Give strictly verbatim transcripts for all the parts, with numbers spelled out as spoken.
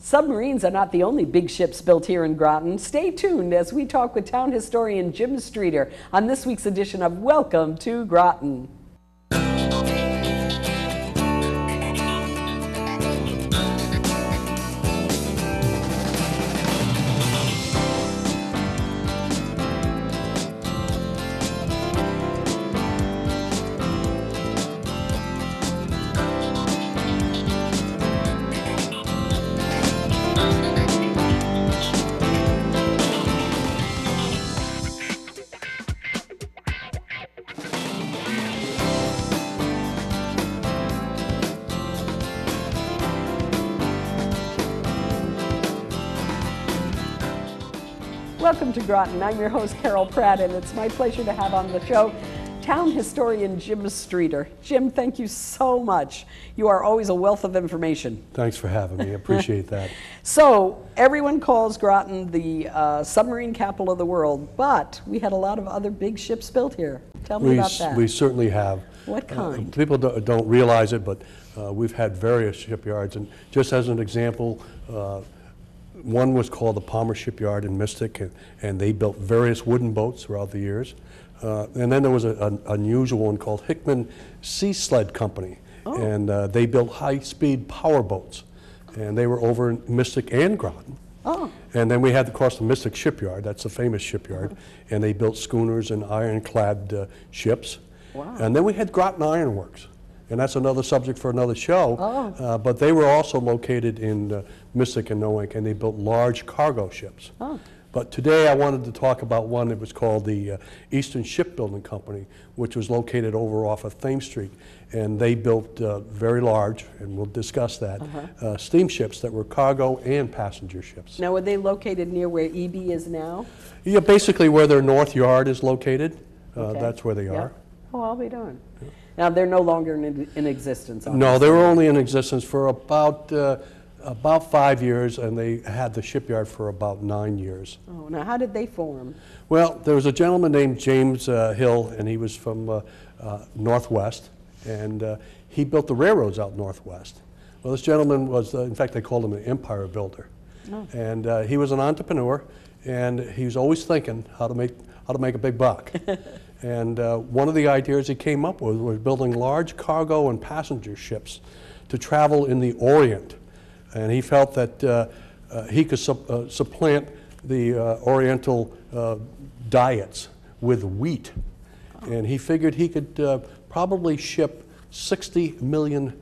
Submarines are not the only big ships built here in Groton. Stay tuned as we talk with town historian Jim Streeter on this week's edition of Welcome to Groton. Welcome to Groton. I'm your host, Carol Pratt, and it's my pleasure to have on the show town historian Jim Streeter. Jim, thank you so much. You are always a wealth of information. Thanks for having me. I appreciate that. So, everyone calls Groton the uh, submarine capital of the world, but we had a lot of other big ships built here. Tell me we about that. We certainly have. What kind? Uh, people don't, don't realize it, but uh, we've had various shipyards, and just as an example, uh, one was called the Palmer Shipyard in Mystic, and, and they built various wooden boats throughout the years. Uh, and then there was a, an unusual one called Hickman Sea Sled Company, oh. and uh, they built high-speed power boats, and they were over in Mystic and Groton. Oh. And then we had, of course, the Mystic shipyard. That's the famous shipyard, mm-hmm. and they built schooners and ironclad uh, ships. Wow. And then we had Groton Ironworks. And that's another subject for another show, oh. uh, but they were also located in uh, Mystic and Nowink, and they built large cargo ships. Oh. But today I wanted to talk about one that was called the uh, Eastern Shipbuilding Company, which was located over off of Thames Street, and they built uh, very large, and we'll discuss that, uh-huh. uh, steamships that were cargo and passenger ships. Now, were they located near where E B is now? Yeah, basically where their north yard is located, uh, okay. that's where they yep. are. Oh, I'll be darned. Yeah. Now, they're no longer in, in existence, obviously. No, they were only in existence for about, uh, about five years, and they had the shipyard for about nine years. Oh, now how did they form? Well, there was a gentleman named James uh, Hill, and he was from uh, uh, Northwest, and uh, he built the railroads out Northwest. Well, this gentleman was, uh, in fact, they called him an empire builder. Oh. And uh, he was an entrepreneur, and he was always thinking how to make, how to make a big buck. And uh, one of the ideas he came up with was building large cargo and passenger ships to travel in the Orient. And he felt that uh, uh, he could su uh, supplant the uh, Oriental uh, diets with wheat. Oh. And he figured he could uh, probably ship sixty million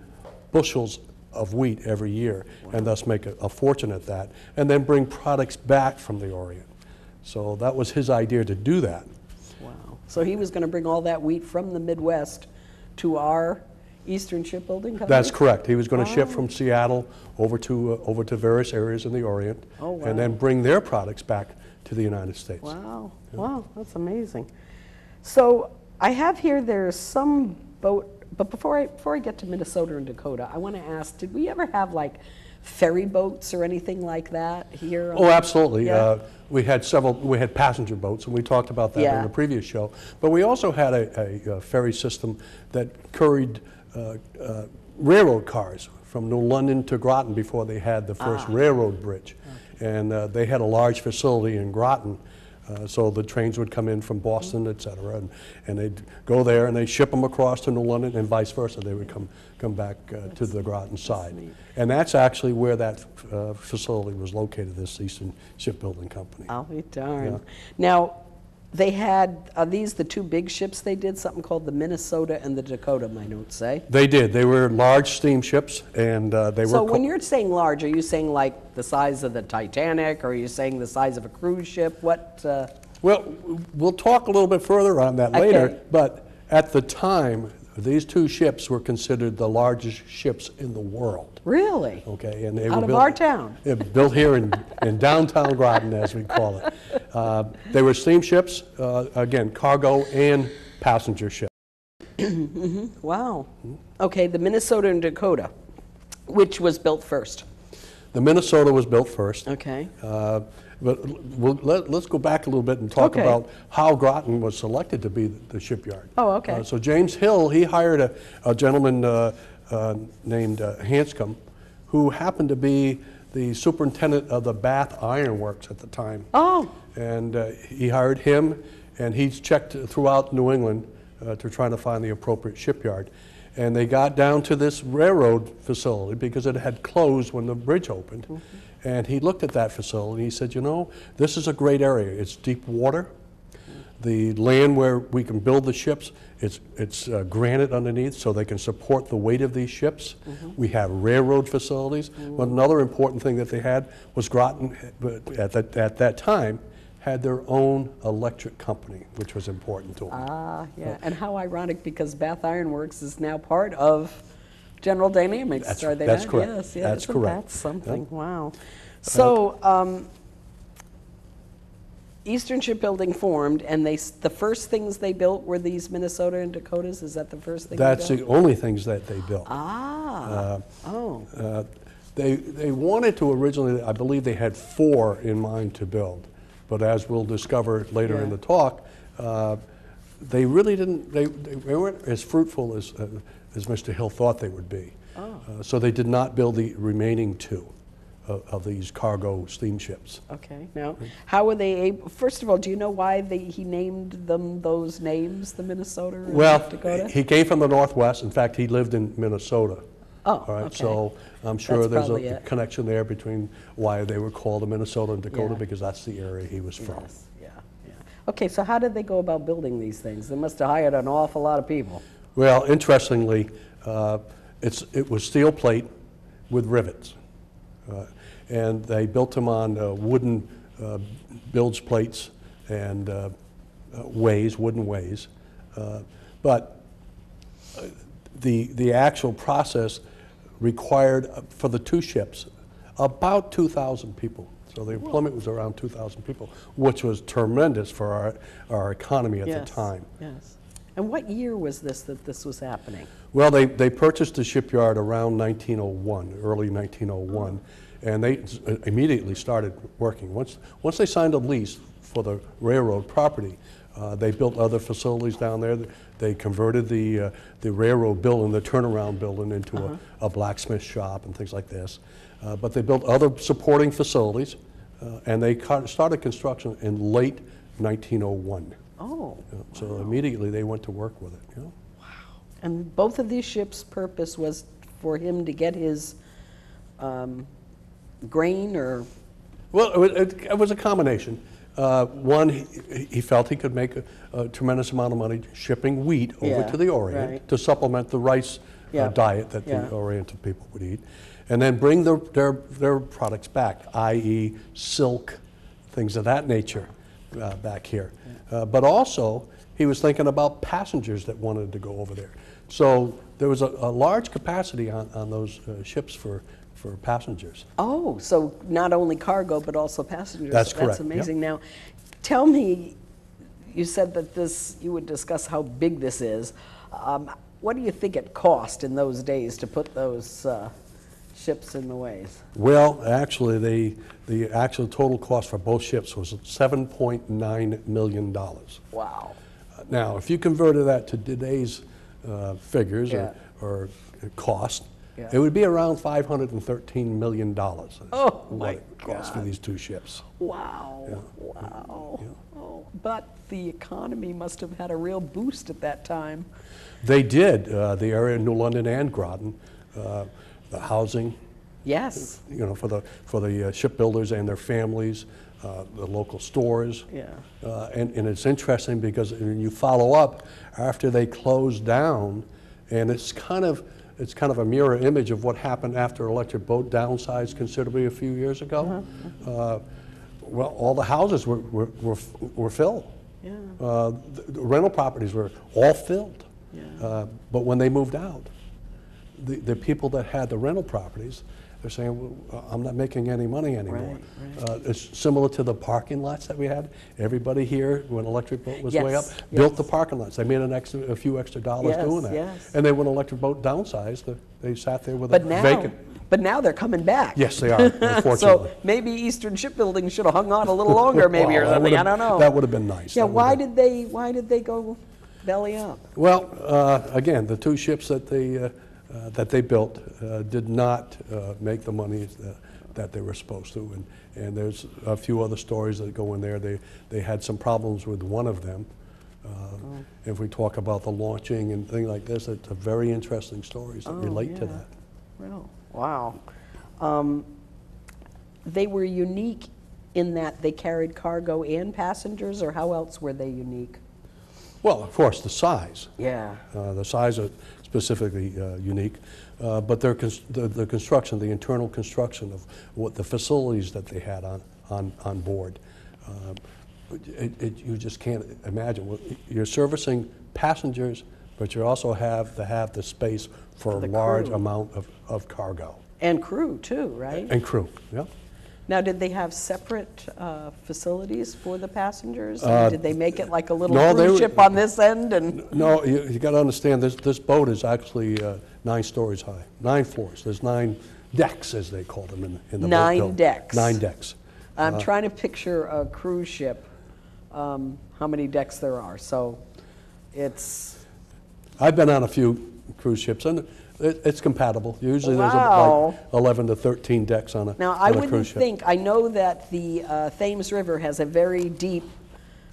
bushels of wheat every year, wow. and thus make a, a fortune at that, and then bring products back from the Orient. So that was his idea to do that. So he was going to bring all that wheat from the Midwest to our Eastern Shipbuilding Company? That's correct. He was going to oh. ship from Seattle over to, uh, over to various areas in the Orient, oh, wow. and then bring their products back to the United States. Wow. Yeah. Wow, that's amazing. So I have here there's some boat, but before I, before I get to Minnesota and Dakota, I want to ask, did we ever have like ferry boats or anything like that here? Oh, absolutely. Yeah. Uh, we had several, we had passenger boats, and we talked about that yeah. in the previous show. But we also had a, a, a ferry system that carried uh, uh, railroad cars from New London to Groton before they had the first ah. railroad bridge. Okay. And uh, they had a large facility in Groton. Uh, so the trains would come in from Boston, et cetera, and, and they'd go there and they'd ship them across to New London and vice versa. They would come, come back uh, to the Groton side. Neat. And that's actually where that uh, facility was located, this Eastern Shipbuilding Company. I'll be darned. Yeah. Now, they had, are these the two big ships they did? Something called the Minnesota and the Dakota, my notes say. They did. They were large steamships, and uh, they were... So when you're saying large, are you saying like the size of the Titanic, or are you saying the size of a cruise ship? What? Uh... Well, we'll talk a little bit further on that later, okay. but at the time, these two ships were considered the largest ships in the world. Really? Okay. And they Out were of built, our town. Built here in, in downtown Groton, as we call it. Uh, they were steamships, uh, again, cargo and passenger ships. mm-hmm. Wow. Okay, the Minnesota and Dakota, which was built first? The Minnesota was built first. Okay. Uh, but we'll, let, let's go back a little bit and talk okay. about how Groton was selected to be the, the shipyard. Oh, okay. Uh, so James Hill, he hired a, a gentleman uh, uh, named uh, Hanscom, who happened to be the superintendent of the Bath Iron Works at the time. Oh. And uh, he hired him, and he's checked throughout New England uh, to try to find the appropriate shipyard. And they got down to this railroad facility because it had closed when the bridge opened. Mm-hmm. And he looked at that facility, he said, you know, this is a great area. It's deep water. The land where we can build the ships, it's, it's uh, granite underneath so they can support the weight of these ships. Mm-hmm. We have railroad facilities. Mm-hmm. But another important thing that they had was Groton, at that, at that time, had their own electric company, which was important to them. Ah, yeah, so, and how ironic because Bath Iron Works is now part of General Dynamics, that's, are they that's not? Correct. Yes, yeah, that's correct. That's something, yep. Wow. So, um, Eastern Shipbuilding formed, and they the first things they built were these Minnesota and Dakotas. Is that the first thing? That's the only things that they built. Ah. Uh, oh. Uh, they they wanted to originally. I believe they had four in mind to build, but as we'll discover later yeah. in the talk, uh, they really didn't. They they weren't as fruitful as uh, as Mister Hill thought they would be. Oh. Uh, so they did not build the remaining two. Of these cargo steamships. Okay. Now, how were they able, first of all, do you know why they, he named them those names, the Minnesota and well, Dakota? Well, he came from the Northwest. In fact, he lived in Minnesota. Oh, all right. Okay. So I'm sure that's there's a it. connection there between why they were called the Minnesota and Dakota yeah. because that's the area he was from. Yes. Yeah. Yeah. Okay. So how did they go about building these things? They must have hired an awful lot of people. Well, interestingly, uh, it's it was steel plate with rivets. Uh, and they built them on uh, wooden uh, bilge plates and uh, ways, wooden ways. Uh, but the, the actual process required uh, for the two ships about two thousand people. So the employment was around two thousand people, which was tremendous for our, our economy at yes, the time. Yes. And what year was this that this was happening? Well, they, they purchased the shipyard around nineteen oh one, early nineteen oh one, and they immediately started working. Once, once they signed a lease for the railroad property, uh, they built other facilities down there. They converted the, uh, the railroad building, the turnaround building, into uh-huh. a, a blacksmith shop and things like this. Uh, but they built other supporting facilities, uh, and they started construction in late nineteen oh one. Oh, yeah, so wow. immediately they went to work with it. You know? Wow! And both of these ships' purpose was for him to get his um, grain, or well, it, it, it was a combination. Uh, one, he, he felt he could make a, a tremendous amount of money shipping wheat over yeah, to the Orient right. to supplement the rice yeah. uh, diet that yeah. the Oriental people would eat, and then bring the, their their products back, that is, silk, things of that nature. Uh, back here. Uh, but also, he was thinking about passengers that wanted to go over there. So there was a, a large capacity on, on those uh, ships for, for passengers. Oh, so not only cargo, but also passengers. That's correct. That's amazing. Yep. Now, tell me, you said that this, you would discuss how big this is. Um, what do you think it cost in those days to put those uh, ships in the ways? Well, actually, the the actual total cost for both ships was seven point nine million dollars. Wow! Uh, now, if you converted that to today's uh, figures yeah. or, or cost, yeah. it would be around five hundred thirteen million dollars. Oh my God! What it cost for these two ships. Wow! Yeah. Wow! Yeah. Oh, but the economy must have had a real boost at that time. They did. Uh, the area of New London and Groton. Uh, The housing, yes, you know, for the for the uh, shipbuilders and their families, uh, the local stores, yeah, uh, and and it's interesting because when you follow up after they closed down, and it's kind of it's kind of a mirror image of what happened after Electric Boat downsized considerably a few years ago. Uh-huh. uh, well, all the houses were were were, were filled. Yeah, uh, the, the rental properties were all filled. Yeah, uh, but when they moved out. The, the people that had the rental properties, they're saying, well, I'm not making any money anymore. Right, right. Uh, it's similar to the parking lots that we had. Everybody here, when Electric Boat was yes, way up, yes. built the parking lots. They made an extra, a few extra dollars yes, doing that. Yes. And then when Electric Boat downsized, they sat there with but a now, vacant. But now they're coming back. Yes, they are, unfortunately. So maybe Eastern Shipbuilding should have hung on a little longer maybe well, or something, I don't know. That would have been nice. Yeah, why did, they, why did they go belly up? Well, uh, again, the two ships that they... Uh, uh, that they built uh, did not uh, make the money that, that they were supposed to. And, and there's a few other stories that go in there. They, they had some problems with one of them. Uh, oh. If we talk about the launching and things like this, it's a very interesting stories that oh, relate yeah. to that. Wow. Wow. Um, they were unique in that they carried cargo and passengers, or how else were they unique? Well, of course, the size. Yeah. Uh, the size are specifically uh, unique, uh, but their cons the, the construction, the internal construction of what the facilities that they had on on on board, uh, it, it, you just can't imagine. You're servicing passengers, but you also have to have the space for the a large crew. amount of of cargo. And crew too, right? And crew, yeah. Now, did they have separate uh, facilities for the passengers? Uh, did they make it like a little no, cruise ship on this end? And no, you, you got to understand this. This boat is actually uh, nine stories high, nine floors. There's nine decks, as they called them in, in the nine boat. Nine decks. Nine decks. I'm uh, trying to picture a cruise ship. Um, how many decks there are? So, it's. I've been on a few cruise ships, and It, it's compatible. Usually wow. there's a, like eleven to thirteen decks on a, now, on I a cruise ship. Now, I wouldn't think, I know that the uh, Thames River has a very deep,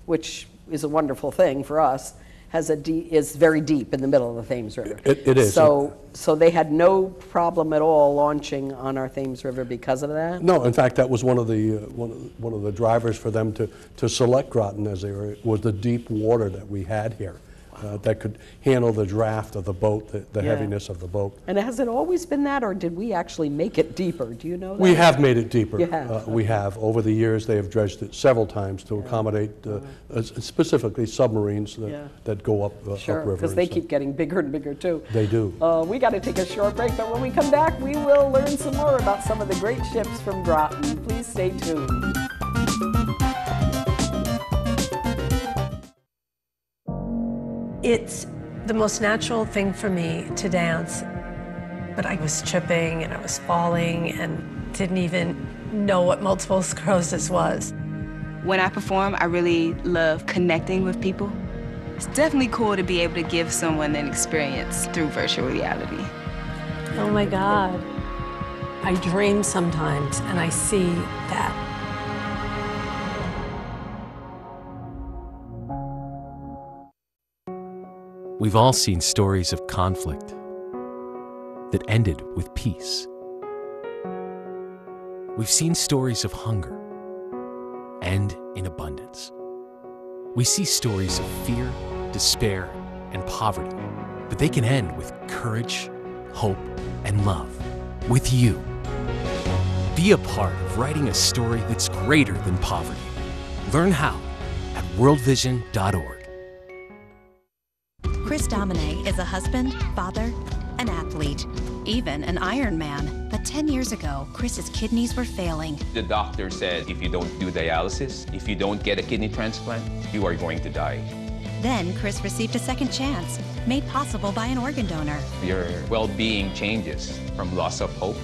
which is a wonderful thing for us, has a de is very deep in the middle of the Thames River. It, it is. So, so they had no problem at all launching on our Thames River because of that? No, in fact, that was one of the, uh, one, of, one of the drivers for them to, to select Groton as they were, was the deep water that we had here. Uh, that could handle the draft of the boat, the, the yeah. heaviness of the boat. And has it always been that, or did we actually make it deeper? Do you know that? We have made it deeper. You have. Uh, okay. We have. Over the years, they have dredged it several times to yeah. accommodate uh, right. uh, specifically submarines that, yeah. that go up uh, sure, upriver. Because they so. keep getting bigger and bigger, too. They do. Uh, we got to take a short break, but when we come back, we will learn some more about some of the great ships from Groton. Please stay tuned. It's the most natural thing for me to dance, but I was tripping and I was falling and didn't even know what multiple sclerosis was. When I perform, I really love connecting with people. It's definitely cool to be able to give someone an experience through virtual reality. Oh my God. I dream sometimes and I see that. We've all seen stories of conflict that ended with peace. We've seen stories of hunger and in abundance. We see stories of fear, despair, and poverty, but they can end with courage, hope, and love. With you. Be a part of writing a story that's greater than poverty. Learn how at world vision dot org. Chris Domine is a husband, father, an athlete, even an Ironman. But ten years ago, Chris's kidneys were failing. The doctor said, if you don't do dialysis, if you don't get a kidney transplant, you are going to die. Then Chris received a second chance, made possible by an organ donor. Your well-being changes from loss of hope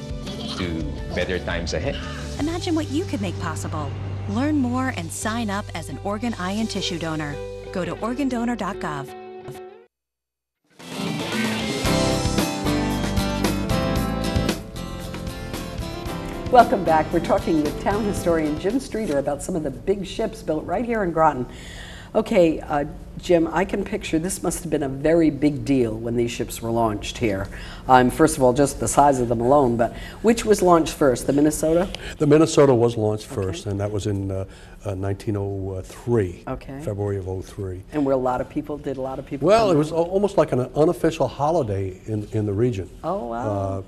to better times ahead. Imagine what you could make possible. Learn more and sign up as an organ, eye, and tissue donor. Go to organ donor dot gov. Welcome back. We're talking with town historian Jim Streeter about some of the big ships built right here in Groton. Okay, uh, Jim, I can picture this must have been a very big deal when these ships were launched here. Um, first of all, just the size of them alone, but which was launched first, the Minnesota? The Minnesota was launched okay. first, and that was in uh, uh, nineteen oh three, okay. February of oh three. And where a lot of people, did a lot of people? Well, it was almost like an unofficial holiday in, in the region. Oh, wow. Uh,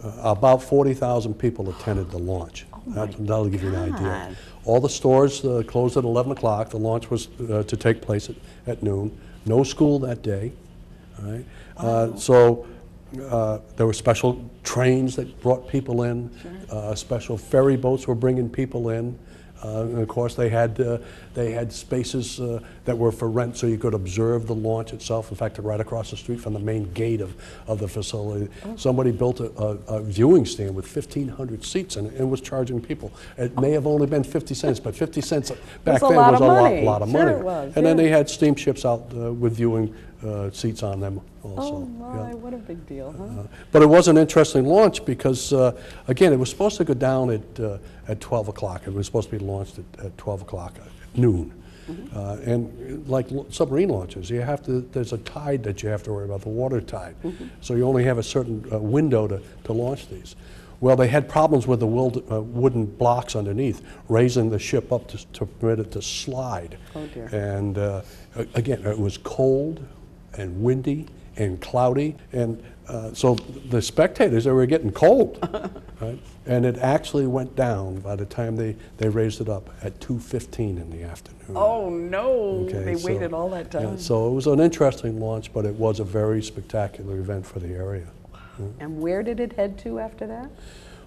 Uh, about forty thousand people attended the launch. Oh that, that'll give God. you an idea. All the stores uh, closed at eleven o'clock. The launch was uh, to take place at, at noon. No school that day. All right. oh. uh, so uh, there were special trains that brought people in. Sure. Uh, special ferry boats were bringing people in. Uh, and of course, they had uh, they had spaces uh, that were for rent, so you could observe the launch itself. In fact, right across the street from the main gate of, of the facility, oh. somebody built a, a, a viewing stand with fifteen hundred seats in it and was charging people. It oh. may have only been fifty cents, but fifty cents back then was a lot, lot of money. Sure it was, and yeah. then they had steamships out uh, with viewing uh, seats on them also. Oh my, yeah. What a big deal, huh? Uh, but it was an interesting launch because, uh, again, it was supposed to go down at, uh, at twelve o'clock. It was supposed to be launched at, at twelve o'clock at noon. Mm-hmm. uh, and like l submarine launches, you have to, there's a tide that you have to worry about, the water tide. Mm-hmm. So you only have a certain uh, window to, to launch these. Well, they had problems with the wild, uh, wooden blocks underneath, raising the ship up to, to permit it to slide. Oh dear. And uh, again, it was cold and windy and cloudy, and uh, so the spectators, they were getting cold, right? And it actually went down by the time they, they raised it up at two fifteen in the afternoon. Oh no, okay, they so, waited all that time. Yeah, so it was an interesting launch, but it was a very spectacular event for the area. And where did it head to after that?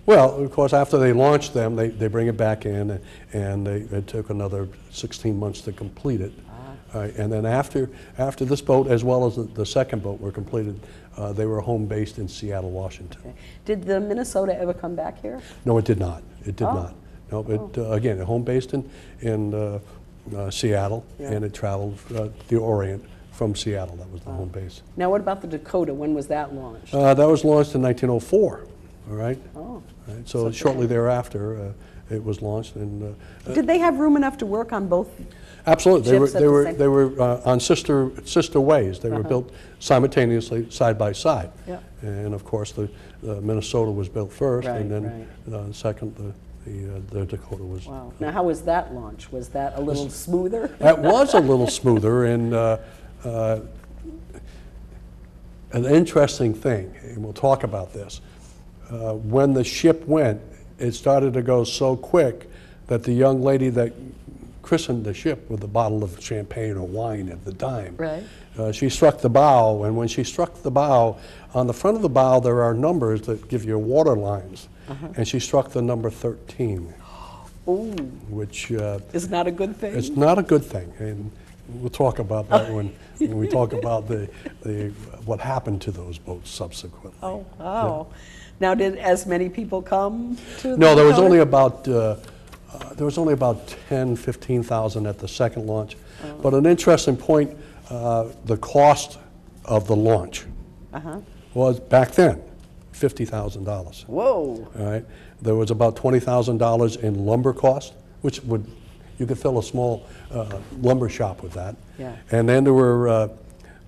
Well, of course, after they launched them, they, they bring it back in, and they, it took another sixteen months to complete it. Ah. Uh, and then after, after this boat, as well as the, the second boat, were completed, uh, they were home-based in Seattle, Washington. Okay. Did the Minnesota ever come back here? No, it did not. It did oh. not. No, it, oh. uh, again, home-based in, in uh, uh, Seattle, yeah. And it traveled uh, the Orient. From Seattle, that was the oh. home base. Now, what about the Dakota? When was that launched? Uh, that was launched in nineteen oh four. All right. Oh. Right. So, so shortly bad. thereafter, uh, it was launched. And uh, did they have room enough to work on both? Absolutely. They were. They the were. They were uh, on sister sister ways. They uh-huh. were built simultaneously, side by side. Yeah. And of course, the uh, Minnesota was built first, right, and then right. uh, second the. The, uh, the Dakota was. Wow. Now, how was that launch? Was that a little was, smoother? That was a little smoother, and uh, uh, an interesting thing, and we'll talk about this. Uh, when the ship went, it started to go so quick that the young lady that christened the ship with a bottle of champagne or wine at the time, right. uh, she struck the bow, and when she struck the bow, on the front of the bow there are numbers that give you water lines. Uh-huh. And she struck the number thirteen, Ooh. which uh, is not a good thing. It's not a good thing, and we'll talk about that when, when we talk about the the what happened to those boats subsequently. Oh wow! Yeah. Now, did as many people come to? No, the there was only about uh, uh, there was only about ten, fifteen thousand at the second launch. Oh. But an interesting point: uh, the cost of the launch uh-huh. was back then. fifty thousand dollars. Whoa! All right, there was about twenty thousand dollars in lumber cost, which would you could fill a small uh, lumber shop with that. Yeah. And then there were uh,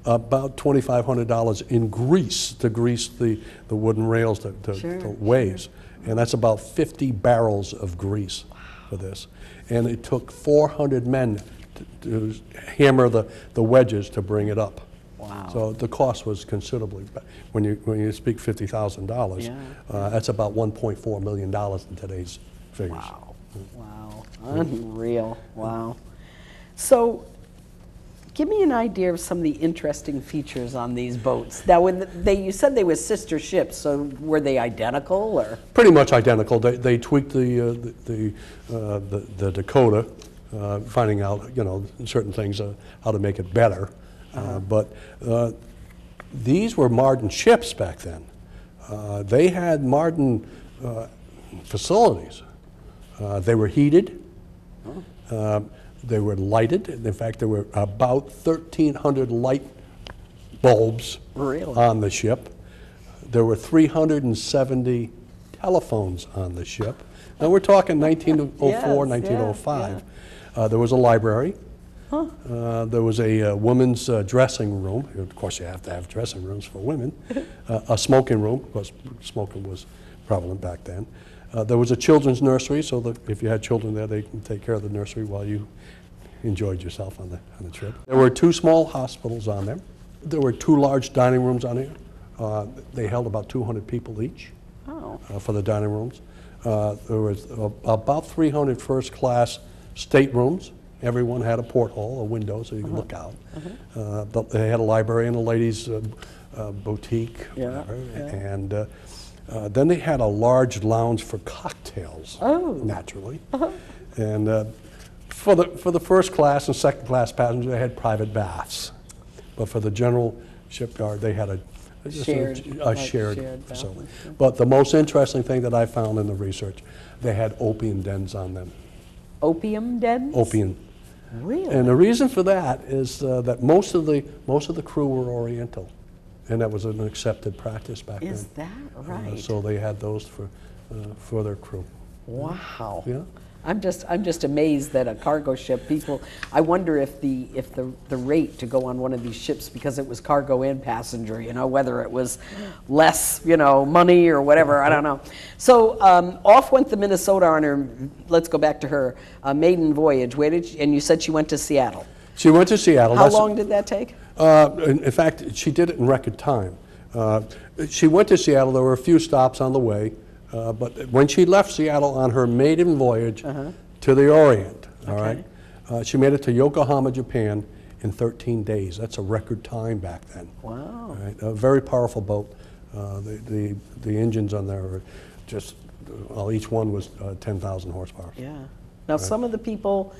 about twenty-five hundred dollars in grease to grease the the wooden rails to, to, sure, to ways, sure. And that's about fifty barrels of grease wow. for this. And it took four hundred men to, to hammer the the wedges to bring it up. Wow. So the cost was considerably. When you when you speak fifty thousand yeah. uh, dollars, that's about one point four million dollars in today's figures. Wow! Wow! Unreal! Wow! So, give me an idea of some of the interesting features on these boats. Now, when they you said they were sister ships, so were they identical or? Pretty much identical. They they tweaked the uh, the the, uh, the the Dakota, uh, finding out you know certain things uh, how to make it better. Uh, but uh, these were Marden ships back then. Uh, they had Marden uh, facilities. Uh, they were heated. Uh, they were lighted. In fact, there were about thirteen hundred light bulbs really? on the ship. There were three hundred seventy telephones on the ship. Now we're talking nineteen oh four, yes, nineteen oh five. Yes, yeah. uh, there was a library. Uh, there was a uh, woman's uh, dressing room. Of course, you have to have dressing rooms for women. Uh, a smoking room, because smoking was prevalent back then. Uh, there was a children's nursery, so that if you had children there, they can take care of the nursery while you enjoyed yourself on the on the trip. There were two small hospitals on there. There were two large dining rooms on there. Uh, they held about two hundred people each oh. uh, for the dining rooms. Uh, there was uh, about three hundred first-class staterooms. Everyone had a porthole, a window, so you could uh-huh. look out. Uh-huh. uh, but they had a library and a ladies' uh, uh, boutique, yeah, whatever. Yeah. And uh, uh, then they had a large lounge for cocktails, oh. naturally. Uh-huh. And uh, for the for the first class and second class passengers, they had private baths. But for the general shipyard, they had a shared, a, a like shared, shared facility. Yeah. But the most interesting thing that I found in the research, they had opium dens on them. Opium dens? Opium. Really? And the reason for that is uh, that most of the most of the crew were Oriental. And that was an accepted practice back then. Is that right? Uh, so they had those for uh, for their crew. Wow. Yeah. I'm just I'm just amazed that a cargo ship, people, I wonder if the if the the rate to go on one of these ships, because it was cargo and passenger, you know, whether it was less, you know, money or whatever, I don't know. So um, off went the Minnesota on her, let's go back to her uh, maiden voyage. Where did she, and you said she went to Seattle. She went to Seattle. How That's, long did that take? Uh, in, in fact, she did it in record time. Uh, she went to Seattle. There were a few stops on the way. Uh, but when she left Seattle on her maiden voyage uh-huh. to the Orient, all okay. right, uh, she made it to Yokohama, Japan in thirteen days. That's a record time back then. Wow. All right? A very powerful boat. Uh, the, the, the engines on there were just, well, each one was uh, ten thousand horsepower. Yeah. Now, right? Some of the people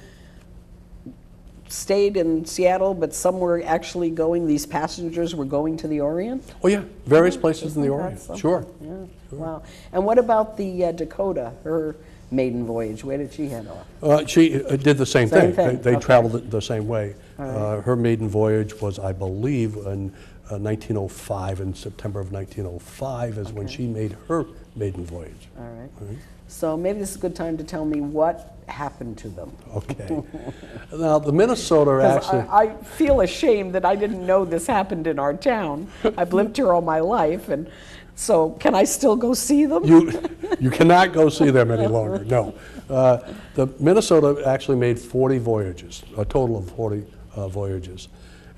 stayed in Seattle, but some were actually going, these passengers were going to the Orient? Oh yeah, various places Isn't in the Orient, sure. Yeah. Sure. Wow. And what about the uh, Dakota, her maiden voyage? Where did she head off? Uh, she uh, did the same, same thing. thing. They, they okay. traveled the, the same way. Right. Uh, her maiden voyage was, I believe, in uh, nineteen oh five, in September of nineteen oh five is okay. when she made her maiden voyage. All right. All right. So maybe this is a good time to tell me what happened to them. Okay. Now the Minnesota actually... I, I feel ashamed that I didn't know this happened in our town. I've lived here all my life, and so can I still go see them? You, you cannot go see them any longer, no. Uh, the Minnesota actually made forty voyages, a total of forty uh, voyages.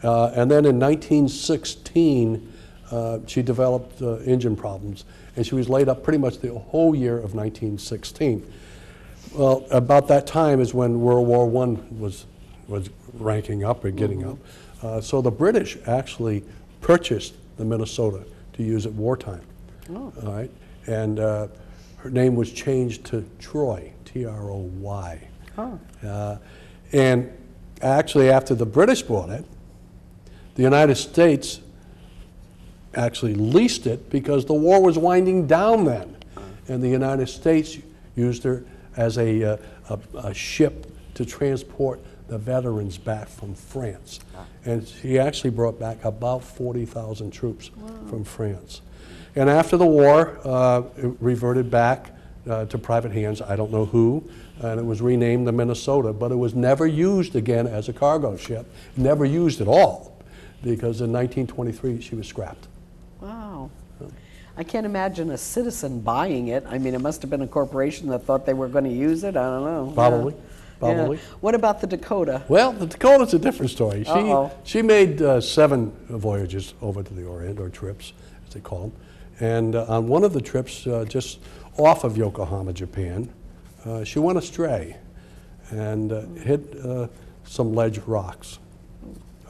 Uh, and then in nineteen sixteen, uh, she developed uh, engine problems, and she was laid up pretty much the whole year of nineteen sixteen. Well, about that time is when World War One was, was ranking up or getting mm-hmm. up. Uh, so the British actually purchased the Minnesota to use at wartime. Oh. All right? And uh, her name was changed to Troy, T R O Y. Oh. Uh, and actually after the British bought it, the United States actually leased it because the war was winding down then. And the United States used her as a, uh, a, a ship to transport the veterans back from France. And she actually brought back about forty thousand troops wow. from France. And after the war, uh, it reverted back uh, to private hands, I don't know who, and it was renamed the Minnesota, but it was never used again as a cargo ship, never used at all, because in nineteen twenty-three she was scrapped. Wow. I can't imagine a citizen buying it. I mean, it must have been a corporation that thought they were going to use it. I don't know. Probably. Yeah. Probably. Yeah. What about the Dakota? Well, the Dakota's a different story. She Uh-oh. she made uh, seven voyages over to the Orient, or trips, as they call them. And uh, on one of the trips, uh, just off of Yokohama, Japan, uh, she went astray and uh, hit uh, some ledge rocks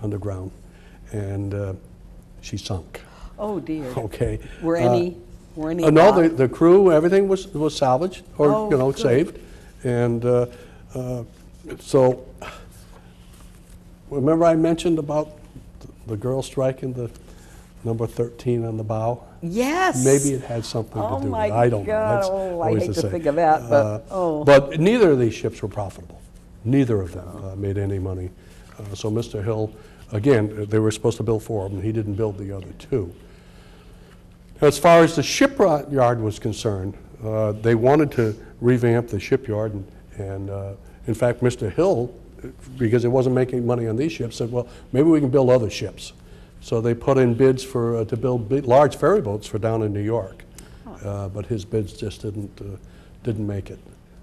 underground, and uh, she sunk. Oh dear. Okay. Were any? Uh, were any? Uh, no, the, the crew, everything was was salvaged or oh, you know good. saved, and uh, uh, so remember I mentioned about the girl striking the number thirteen on the bow. Yes. Maybe it had something oh to do with it. I don't God. know. That's oh, I hate to, to think of that, but uh, oh. But neither of these ships were profitable. Neither of them uh, made any money. Uh, so Mister Hill. Again, they were supposed to build four of them. He didn't build the other two. As far as the shipyard was concerned, uh, they wanted to revamp the shipyard. And, and uh, in fact, Mister Hill, because it wasn't making money on these ships, said, well, maybe we can build other ships. So they put in bids for uh, to build big, large ferry boats for down in New York. Uh, but his bids just didn't, uh, didn't make it.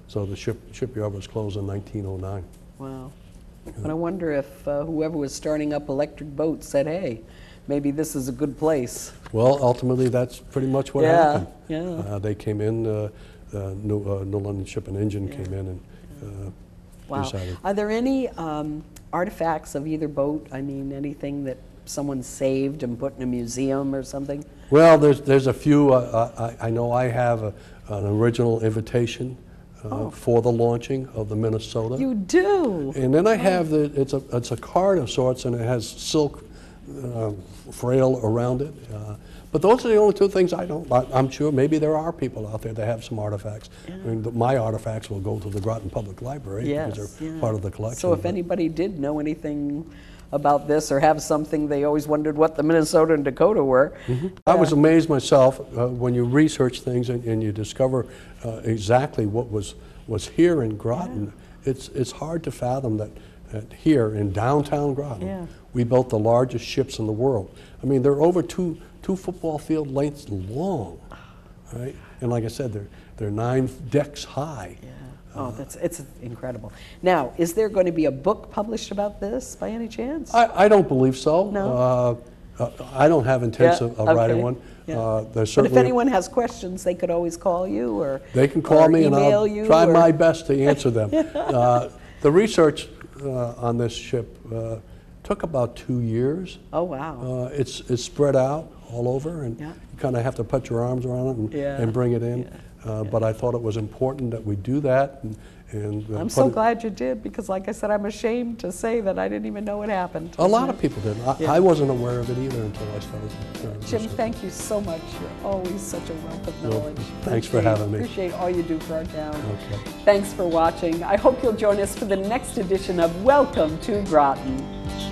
So the ship, shipyard was closed in nineteen oh nine. Wow. But I wonder if uh, whoever was starting up electric boats said, hey, maybe this is a good place. Well, ultimately, that's pretty much what yeah, happened. Yeah. Uh, they came in, uh, uh, New, uh, New London Ship and Engine yeah. came in and uh, wow. decided. Are there any um, artifacts of either boat? I mean, anything that someone saved and put in a museum or something? Well, there's, there's a few. Uh, I, I know I have a, an original invitation. Uh, oh. for the launching of the Minnesota. You do? And then I have the, it's a, it's a card of sorts, and it has silk uh, frail around it. Uh, but those are the only two things I don't, I, I'm sure maybe there are people out there that have some artifacts. Yeah. I mean, the, my artifacts will go to the Groton Public Library yes, because they're yeah. part of the collection. So if anybody did know anything about this or have something. They always wondered what the Minnesota and Dakota were. Mm-hmm. I was amazed myself uh, when you research things and, and you discover uh, exactly what was was here in Groton. Yeah. It's it's hard to fathom that, that here in downtown Groton, yeah. we built the largest ships in the world. I mean, they're over two two football field lengths long, right? And like I said, they're they're nine decks high. Yeah. Oh, that's, it's incredible. Now, is there going to be a book published about this by any chance? I, I don't believe so. No? Uh, I don't have intents yeah, of, of okay. writing one. Yeah. Uh, but if anyone has questions, they could always call you or They can call me and I'll you try or... my best to answer them. uh, the research uh, on this ship uh, took about two years. Oh, wow. Uh, it's, it's spread out all over, and yeah. you kind of have to put your arms around it and, yeah. and bring it in. Yeah. Uh, yeah. But I thought it was important that we do that. And, and uh, I'm so glad you did, because like I said, I'm ashamed to say that I didn't even know it happened. A lot of people didn't. I, yeah. I wasn't aware of it either until I started. Uh, Jim, thank you so much. You're always such a wealth of knowledge. Well, thanks for having me. Appreciate all you do for our town. Okay. Thanks for watching. I hope you'll join us for the next edition of Welcome to Groton.